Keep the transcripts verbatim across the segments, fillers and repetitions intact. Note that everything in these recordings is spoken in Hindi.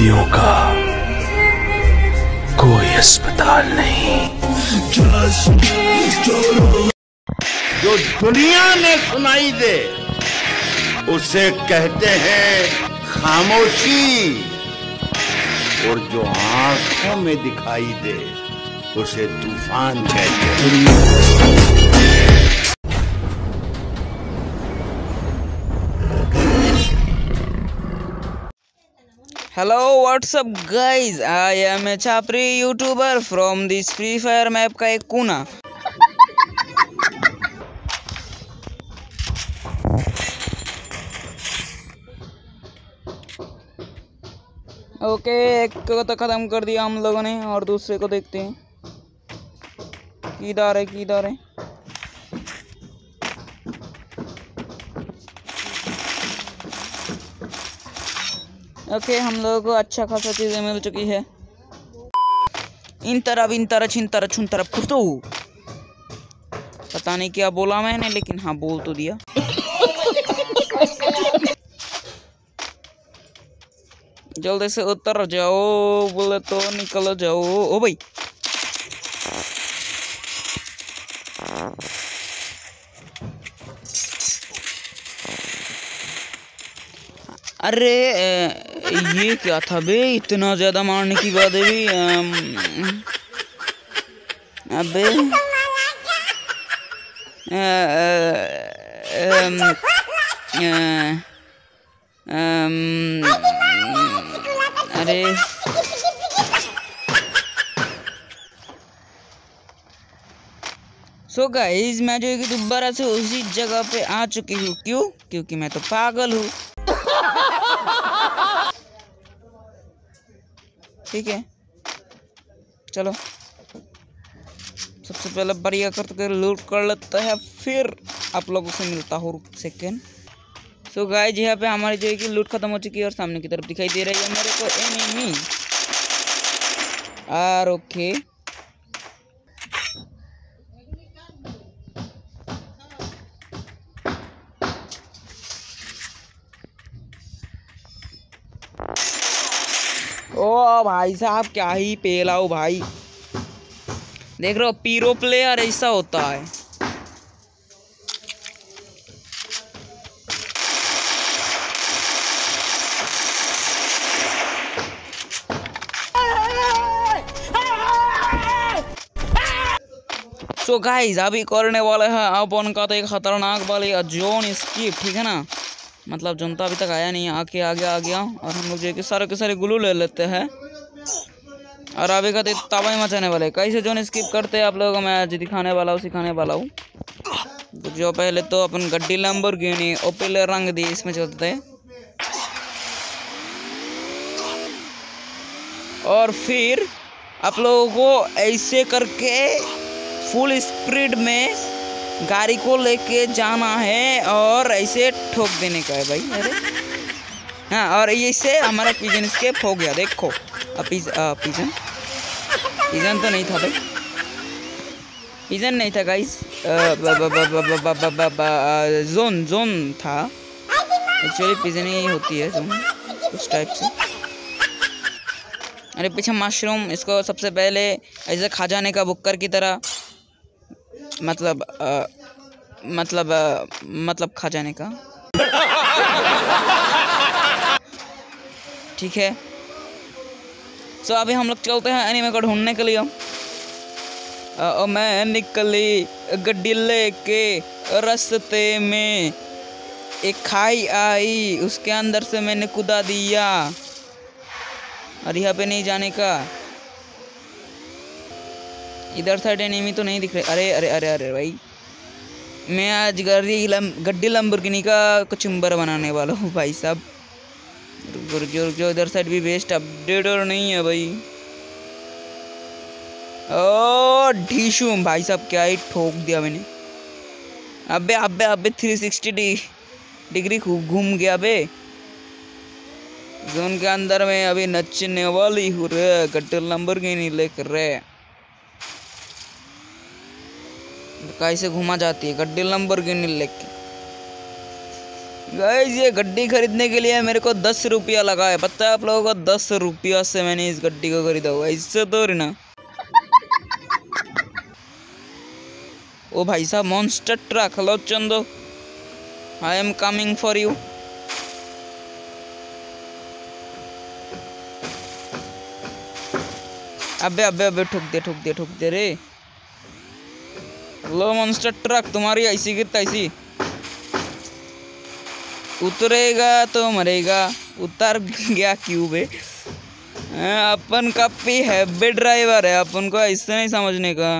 हस्तियों का कोई अस्पताल नहीं। जो दुनिया में सुनाई दे उसे कहते हैं खामोशी, और जो आंखों में दिखाई दे उसे तूफान कहते हैं। Hello WhatsApp guys, I am a छापरी YouTuber from this free fire map का एक कोना। ओके, एक को तो खत्म कर दिया हम लोगों ने और दूसरे को देखते हैं। किधर है किधर है ओके okay, हम लोगों को अच्छा खासा चीज़ें मिल चुकी है। इन तरफ इन तरफ इन तरफ उन तरफ खुद, पता नहीं क्या बोला मैंने लेकिन हाँ बोल तो दिया। जल्दी से उतर जाओ, बोले तो निकल जाओ। ओ भाई अरे ये क्या था बे, इतना ज्यादा मारने की बात है भी। अबे अरे सो गाइस, मैं जो है कि दोबारा से उसी जगह पे आ चुकी हूँ। क्यों? क्योंकि मैं तो पागल हूँ। ठीक है, चलो सबसे पहले बढ़िया करके लूट कर लेते हैं, फिर आप लोगों से मिलता हूँ। रुक सेकेंड। सो गाइस, यहाँ पे हमारी जो है कि लूट खत्म हो चुकी है और सामने की तरफ दिखाई दे रही है मेरे को एनिमी। आर ओके, ओ भाई साहब क्या ही पेलाओ भाई, देख रहे हो पीरो प्लेयर ऐसा होता है। सो गाइस, अभी करने वाले हैं अब उनका तो एक खतरनाक वाली जोन स्किप, ठीक है ना। मतलब जनता अभी तक आया नहीं, आके आगे आ गया और हम लोग जो कि सारे के सारे गुलू ले लेते हैं और अभी का तबाही मचाने वाले। कैसे जोन स्किप करते हैं आप लोगों को मैं आज दिखाने वाला हूँ, सिखाने वाला हूँ। जो पहले तो अपन गड्डी लैम्बोर्गिनी ओपेले रंग दी इसमें चलते हैं और फिर आप लोगों को ऐसे करके फुल स्पीड में गाड़ी को लेके जाना है और ऐसे ठोक देने का है भाई। अरे हाँ, और ऐसे हमारा पिजन स्केप हो गया। देखो अब पिज, पिजन पिजन तो नहीं था भाई, पिजन नहीं था गाइस, जोन जोन था एक्चुअली। पिजन ही होती है जोन उस टाइप से। अरे पीछे मशरूम, इसको सबसे पहले ऐसे खा जाने का बुक्कर की तरह, मतलब आ, मतलब आ, मतलब खा जाने का। ठीक है, सो अभी हम लोग चलते हैं एनिमे को ढूंढने के लिए। और मैं निकली गड्डी लेके, रास्ते में एक खाई आई, उसके अंदर से मैंने कूदा दिया। और यहाँ पे नहीं जाने का, इधर साइड एनिमी तो नहीं दिख रहे। अरे अरे अरे अरे भाई, मैं आज गड्डी गड्डी लैम्बोर्गिनी का कुचुम्बर बनाने वाला हूँ भाई साहब। जो इधर साइड भी बेस्ट अपडेट और नहीं है भाई। ओ ढीशूम भाई साहब, क्या ही ठोक दिया मैंने। अबे अबे अबे तीन सौ साठ डिग्री घूम गया बे। जोन के अंदर में अभी नचने वाली हूँ रे, गड्डी लैम्बोर्गिनी लेकर रे। कैसे घुमा जाती है गड्डी लैम्बोर्गिनी लेके, गाइस ये गड्डी खरीदने के लिए मेरे को दस रुपया लगा है, पता है आप लोगों को? दस रुपया से मैंने इस गड्डी को खरीदा हुआ, इससे तो ना। ओ भाई साहब monster truck, hello Chando, I am coming for you. अबे अबे अबे ठुक दे ठुक दे ठुक दे रे। लो मॉन्स्टर ट्रक, तुम्हारी ऐसी की तैसी, उतरेगा तो मरेगा। उतर गया क्यों बे? अपन का पी हैवी ड्राइवर है, अपन को ऐसे नहीं समझने का,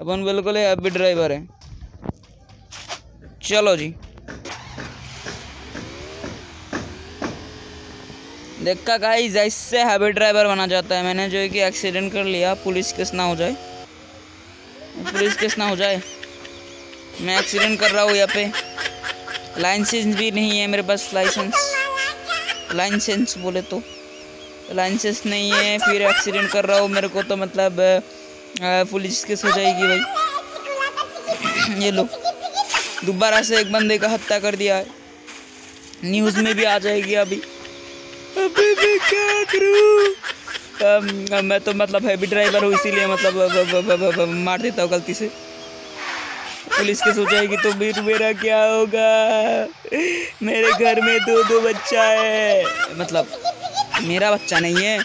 अपन बिल्कुल हैवी ड्राइवर है। चलो जी, देखा गाइस ऐसे हैवी ड्राइवर बना जाता है। मैंने जो है कि एक्सीडेंट कर लिया, पुलिस केस ना हो जाए, पुलिस केस ना हो जाए। मैं एक्सीडेंट कर रहा हूँ यहाँ पे, लाइसेंस भी नहीं है मेरे पास, लाइसेंस लाइसेंस बोले तो लाइसेंस नहीं है, फिर एक्सीडेंट कर रहा हूँ। मेरे को तो मतलब पुलिस केस हो जाएगी भाई। ये लो दोबारा से एक बंदे का हत्या कर दिया है, न्यूज़ में भी आ जाएगी। अभी अभी मैं क्या करूँ? मैं तो मतलब हैवी ड्राइवर हूँ, इसीलिए मतलब मार देता हूँ गलती से। पुलिस के सोचेगी तो फिर मेरा क्या होगा? मेरे घर में दो दो बच्चा है, मतलब मेरा बच्चा नहीं है,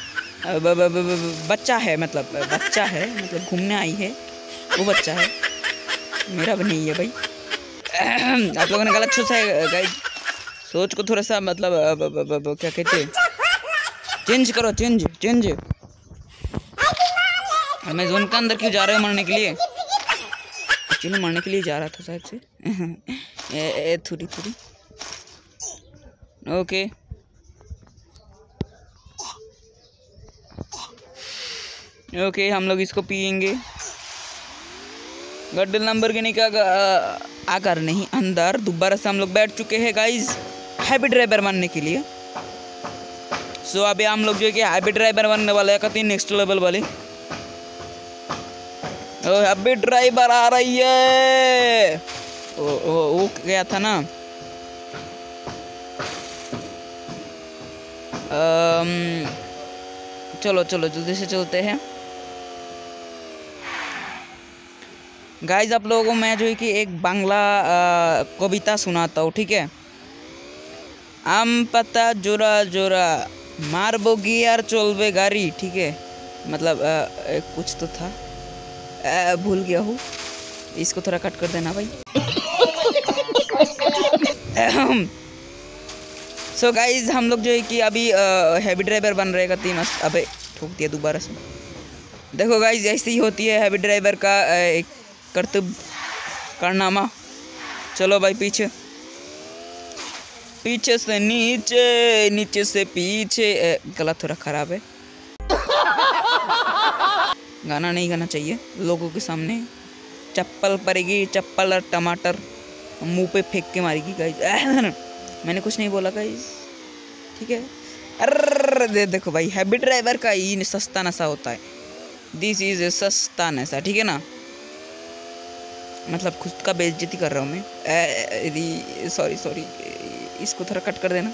ब, ब, ब, ब, बच्चा है, मतलब बच्चा है, मतलब घूमने आई है वो बच्चा है, मेरा भी नहीं है भाई। आप लोगों ने गलत सोचा है गाइस, सोच को थोड़ा सा मतलब अब, अब, अब, अब, क्या कहते हैं, चेंज करो, चेंज चेंज। मैं जोन के अंदर क्यों जा रहा हूँ? मरने के लिए, एक्चुअली मरने के लिए जा रहा था साहब से। ए, ए थोड़ी थोड़ी ओके। ओके हम लोग इसको पियेंगे। गड्डे लंबरगिनी का आकर नहीं अंदर दोबारा से हम लोग बैठ चुके हैं गाइज हैवी ड्राइवर बनने के लिए। सो अभी हम लोग जो है कि हैवी ड्राइवर बनने वाले हैं, कहीं नेक्स्ट लेवल वाले। ओ हैवी ड्राइवर आ रही है। ओ ओ वो गया था ना, अम, चलो चलो जल्दी से चलते हैं गाइज। आप लोगों को मैं जो है कि एक बांग्ला कविता सुनाता हूँ, ठीक है? आम पता जोरा जोरा मारबो गियार चलबे गाड़ी, ठीक है? मतलब आ, कुछ तो था, आ, भूल गया हूँ, इसको थोड़ा कट कर देना भाई। सो so गाइज हम लोग जो है कि अभी हैवी ड्राइवर बन रहेगा तीन। अबे ठोक दिया दोबारा से। देखो गाइज ऐसी ही होती है हैवी ड्राइवर का आ, एक कर्तव्य कारनामा। चलो भाई पीछे पीछे से नीचे, नीचे से पीछे। ए, गला थोड़ा खराब है, गाना नहीं गाना चाहिए लोगों के सामने। चप्पल पड़ेगी, चप्पल और टमाटर मुंह पे फेंक के मारेगी गाइस। मैंने कुछ नहीं बोला गाइस, ठीक है? अरे दे, देखो भाई हैवी ड्राइवर का ये सस्ता नशा होता है, दिस इज ए सस्ता नशा, ठीक है ना? मतलब खुद का बेइज्जती कर रहा हूँ मैं, सॉरी सॉरी, इसको थोड़ा कट कर देना।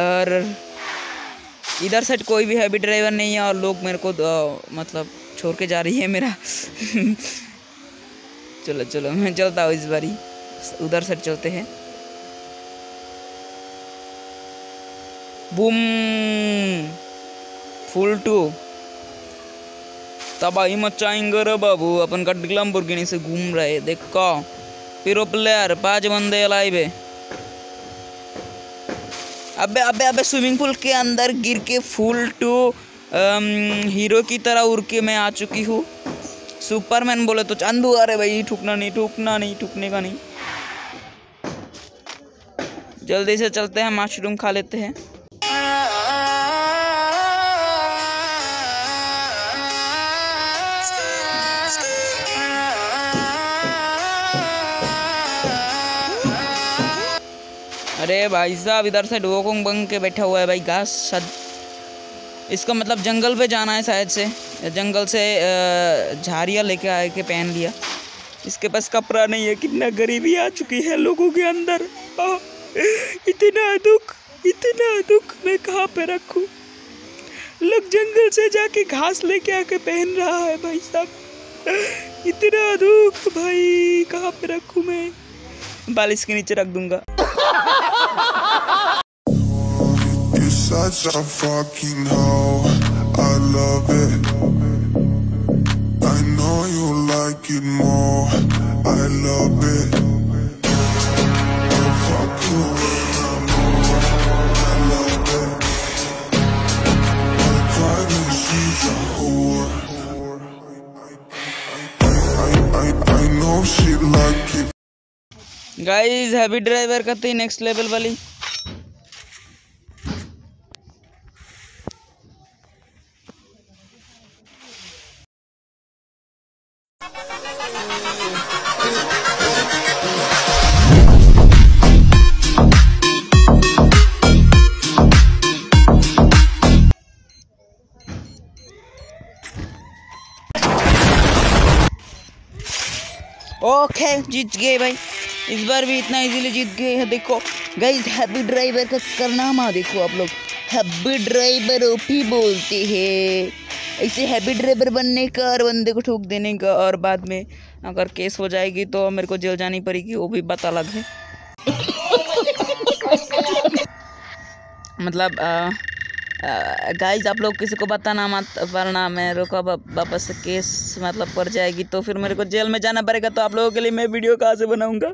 और इधर साइड कोई भी हैवी ड्राइवर नहीं है, और लोग मेरे को मतलब छोड़ के जा रही है मेरा। चलो चलो मैं चलता हूँ इस बारी, उधर साइड चलते हैं। बूम फुल टू तबाही मचाएंगे रे बाबू। अपन गड्डी लंबोर्गिनी से घूम रहे, देखो पीरो प्लेयर, पांच बंदे लाइव है। अबे अबे अबे स्विमिंग पूल के अंदर गिर के फुल टू हीरो की तरह उड़ के मैं आ चुकी हूँ, सुपरमैन बोले तो चंदू। अरे भाई ठुकना नहीं, ठुकना नहीं, ठुकने का नहीं। जल्दी से चलते हैं, मशरूम खा लेते हैं। अरे भाई साहब इधर से डोकोंग बंग के बैठा हुआ है भाई घास, शायद इसको मतलब जंगल पे जाना है, शायद से जंगल से झाड़ियाँ लेके आए के पहन लिया। जिसके पास कपड़ा नहीं है। कितना गरीबी आ चुकी है लोगों के अंदर। आ, इतना दुख इतना दुख मैं कहाँ पे रखूँ। लोग जंगल से जाके घास लेके आके पहन रहा है भाई साहब। इतना दुख भाई कहाँ पे रखूं मैं। बालिश के नीचे रख दूंगा। गाइस हैवी ड्राइवर करते हैं नेक्स्ट लेवल वाली। ओके जीत गए भाई, इस बार भी इतना इजीली जीत गए हैं। देखो गाइस हैप्पी ड्राइवर का करनामा देखो आप लोग। हैप्पी ड्राइवर ओपी बोलते हैं। ऐसे हैप्पी ड्राइवर बनने का और बंदे को ठोक देने का, और बाद में अगर केस हो जाएगी तो मेरे को जेल जानी पड़ेगी, वो भी बात अलग है। मतलब गाइस आप लोग किसी को बताना मत, वरना मेरे को वापस केस मतलब पड़ जाएगी तो फिर मेरे को जेल में जाना पड़ेगा। तो आप लोगों के लिए मैं वीडियो कहाँ से बनाऊँगा।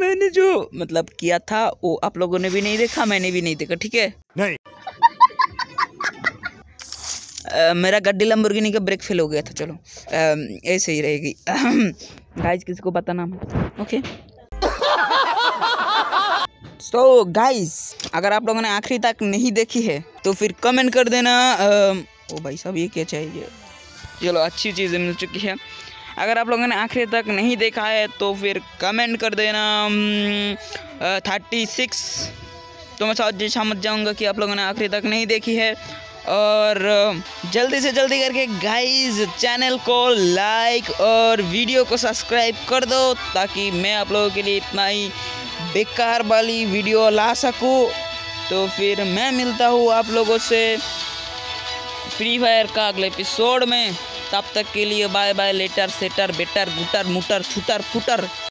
मैंने जो मतलब किया था वो आप लोगों ने भी नहीं देखा, मैंने भी नहीं देखा, ठीक है नहीं। आ, मेरा गड्डी लंबोर्गिनी का ब्रेक फेल हो गया था। चलो आ, ऐसे ही रहेगी। गाइस किसी को बताना मत, ओके। तो so, गाइस अगर आप लोगों ने आखिरी तक नहीं देखी है तो फिर कमेंट कर देना। ओ भाई साहब ये क्या चाहिए। चलो अच्छी चीज़ मिल चुकी है। अगर आप लोगों ने आखिरी तक नहीं देखा है तो फिर कमेंट कर देना। थर्टी सिक्स तो मैं साझे समझ जाऊँगा कि आप लोगों ने आखिरी तक नहीं देखी है। और जल्दी से जल्दी करके गाइस चैनल को लाइक और वीडियो को सब्सक्राइब कर दो, ताकि मैं आप लोगों के लिए इतना ही बेकार वाली वीडियो ला सकूं। तो फिर मैं मिलता हूँ आप लोगों से फ्री फायर का अगले एपिसोड में। तब तक के लिए bye bye, later shutter better गुटर मुटर छुटर फुटर।